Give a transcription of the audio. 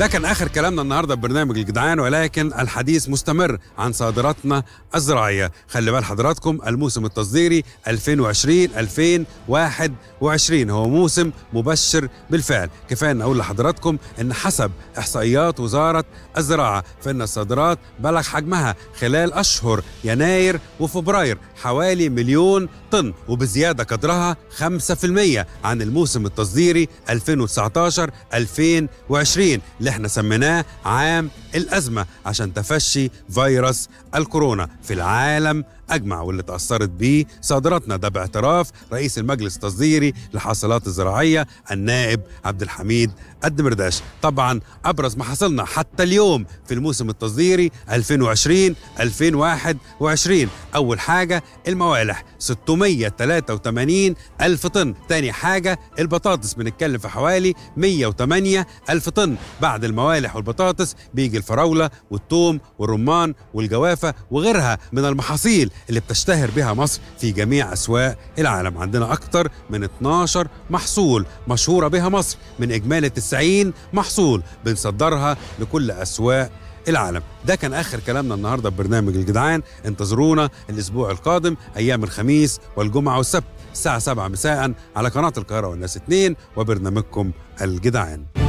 ده كان آخر كلامنا النهاردة ببرنامج الجدعان، ولكن الحديث مستمر عن صادراتنا الزراعية. خلي بال حضراتكم، الموسم التصديري 2020-2021 هو موسم مبشر بالفعل. كفاية نقول لحضراتكم أن حسب إحصائيات وزارة الزراعة فإن الصادرات بلغ حجمها خلال أشهر يناير وفبراير حوالي 1,000,000 طن، وبزيادة قدرها 5% عن الموسم التصديري 2019-2020 اللي احنا سميناه عام الأزمة عشان تفشي فيروس الكورونا في العالم أجمع، واللي تأثرت بيه صادراتنا. ده باعتراف رئيس المجلس التصديري للحاصلات الزراعية النائب عبد الحميد الدمرداش. طبعا أبرز ما حصلنا حتى اليوم في الموسم التصديري 2020-2021، أول حاجة الموالح 683,000 طن، تاني حاجة البطاطس بنتكلم في حوالي 108,000 طن، بعد الموالح والبطاطس بيجي الفراولة والثوم والرمان والجوافة وغيرها من المحاصيل اللي بتشتهر بها مصر في جميع أسواق العالم. عندنا أكتر من 12 محصول مشهورة بها مصر من إجمالي 90 محصول بنصدرها لكل أسواق العالم. ده كان آخر كلامنا النهاردة ببرنامج الجدعان. انتظرونا الأسبوع القادم أيام الخميس والجمعة والسبت الساعة 7 مساء على قناة القاهرة والناس 2 وبرنامجكم الجدعان.